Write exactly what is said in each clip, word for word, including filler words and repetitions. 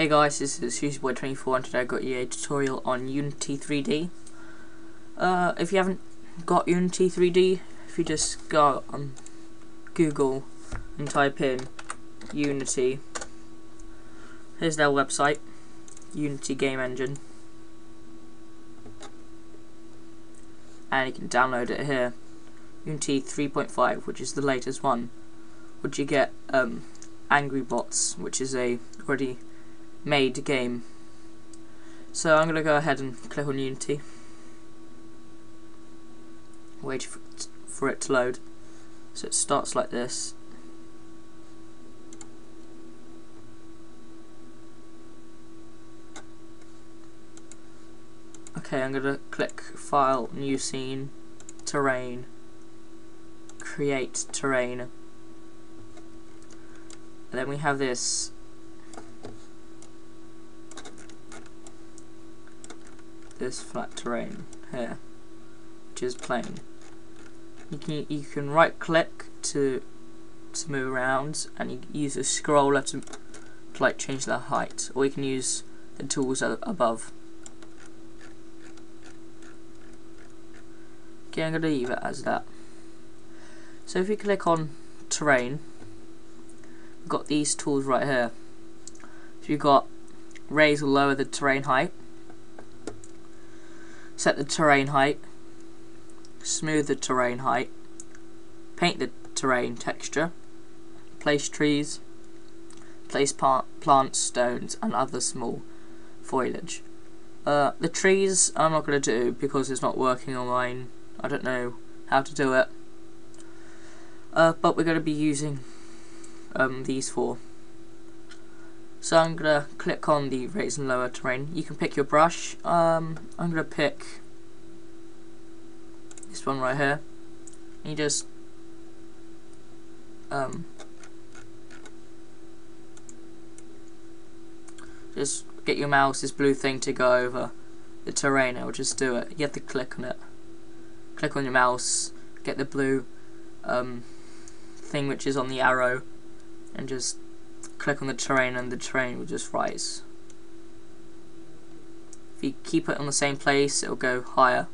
Hey guys, this is SusieBoy twenty-four and today I got you a tutorial on Unity three D. Uh, if you haven't got Unity three D, if you just go on Google and type in Unity, here's their website, Unity Game Engine, and you can download it here, Unity three point five, which is the latest one. Would you get um, AngryBots, which is a already made game. So I'm going to go ahead and click on Unity. Wait for it to load. So it starts like this. Okay, I'm going to click File, New Scene, Terrain, Create Terrain. And then we have this this flat terrain here, which is plain. You can you can right click to to move around, and you use a scroller to, to like change the height, or you can use the tools above. Okay, I'm gonna leave it as that. So if you click on terrain, we've got these tools right here. So you've got raise will lower the terrain height. Set the terrain height, smooth the terrain height, paint the terrain texture, place trees, place plants, stones, and other small foliage. Uh, the trees I'm not going to do because it's not working on mine. I don't know how to do it. Uh, but we're going to be using um, these four. So I'm going to click on the raise and lower terrain. You can pick your brush. Um, I'm going to pick this one right here. And you just um, just get your mouse, this blue thing, to go over the terrain. It'll just do it. You have to click on it. Click on your mouse. Get the blue um, thing which is on the arrow, and just click on the terrain, and the terrain will just rise. If you keep it on the same place, it'll go higher.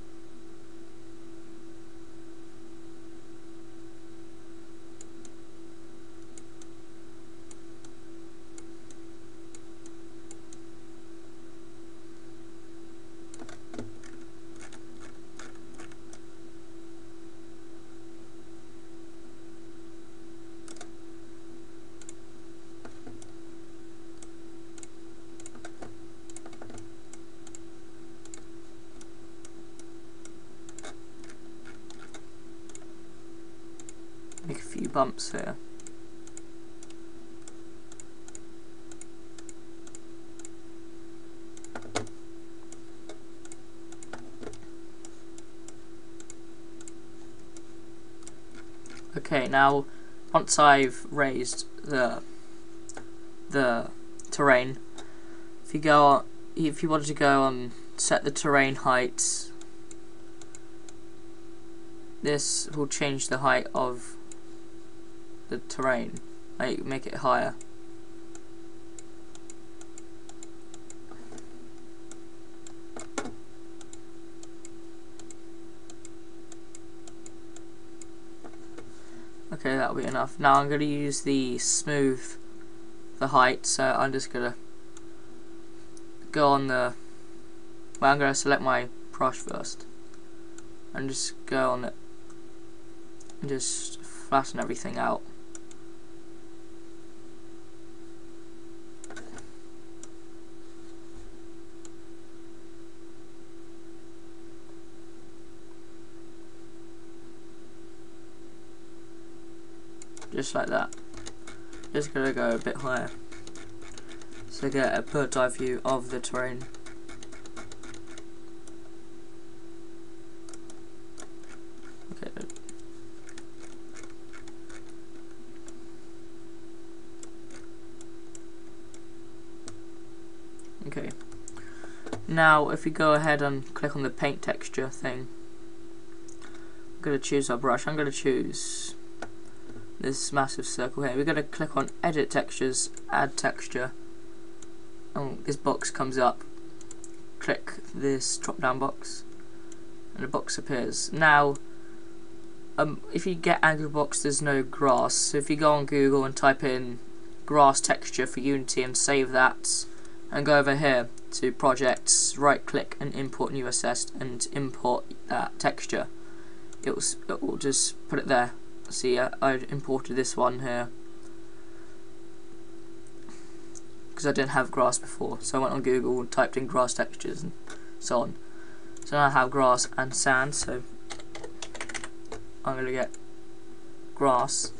Make a few bumps here. Okay, now once I've raised the the terrain, if you go on, if you wanted to go on set the terrain height, this will change the height of the terrain, like make it higher. Okay, that'll be enough. Now I'm going to use the smooth the height, so I'm just going to go on the well I'm going to select my brush first and just go on it and just flatten everything out. Just like that. Just gonna go a bit higher. So get a bird's eye view of the terrain. Okay. Okay. Now if we go ahead and click on the paint texture thing, I'm gonna choose our brush. I'm gonna choose this massive circle here. We're going to click on edit textures, add texture, um, this box comes up, click this drop down box and a box appears. Now um, if you get AngryBots, there's no grass, so if you go on Google and type in grass texture for Unity and save that and go over here to projects, right click and import new assessed and import that texture, it will, it will just put it there. See, I, I imported this one here because I didn't have grass before, so I went on Google and typed in grass textures and so on. So now I have grass and sand, so I'm going to get grass.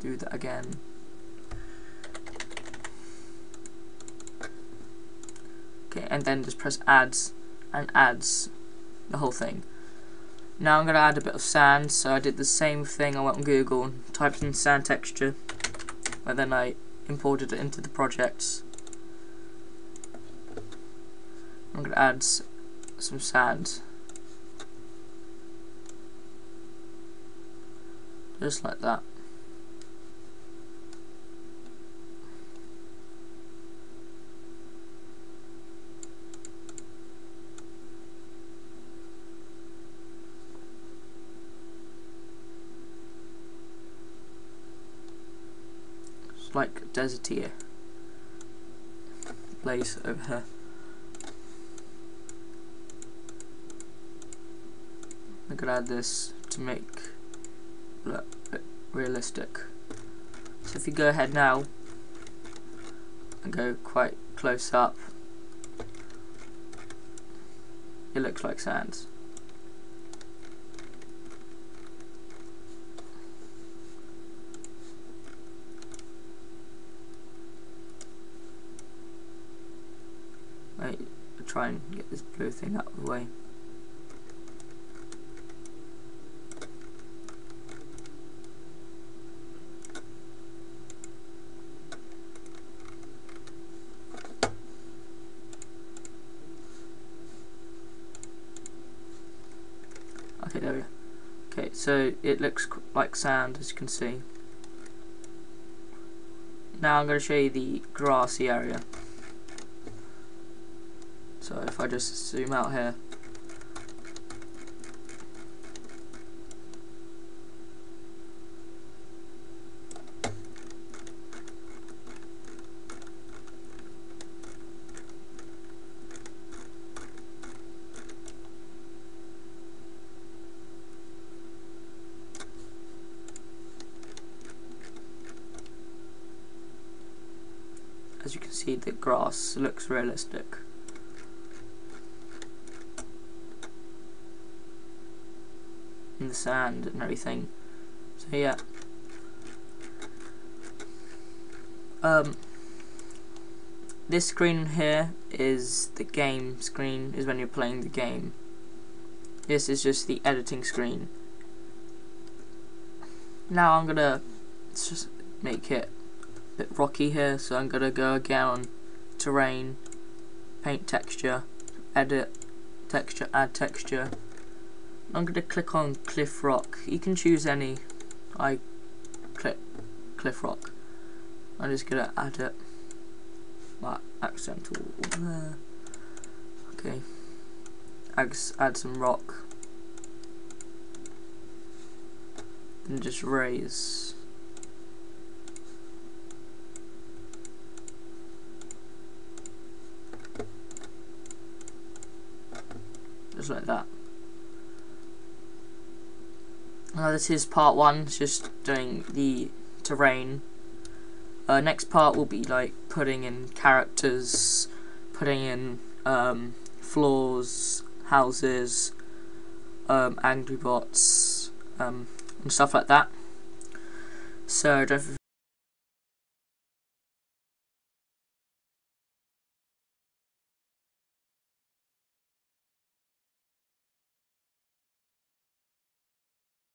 Do that again. Okay, and then just press adds and adds the whole thing. Now I'm going to add a bit of sand, so I did the same thing. I went on Google and typed in sand texture, and then I imported it into the projects. I'm going to add some sand, just like that. Like deserty place over here. I'm gonna add this to make look realistic. So if you go ahead now and go quite close up, it looks like sand. Try and get this blue thing out of the way. Okay, there we go. Okay, so it looks like sand, as you can see. Now I'm going to show you the grassy area. So if I just zoom out here, as you can see, the grass looks realistic. In the sand and everything. So yeah. Um, this screen here is the game screen, is when you're playing the game. This is just the editing screen. Now I'm gonna just make it a bit rocky here, so I'm gonna go again on terrain, paint texture, edit texture, add texture. I'm going to click on Cliff Rock. You can choose any. I click Cliff Rock. I'm just going to add it. Well, accidental there. Okay. Add some rock. And just raise. Just like that. Uh, this is part one, it's just doing the terrain. Uh, next part will be like putting in characters, putting in um, floors, houses, um, AngryBots, um, and stuff like that. So don't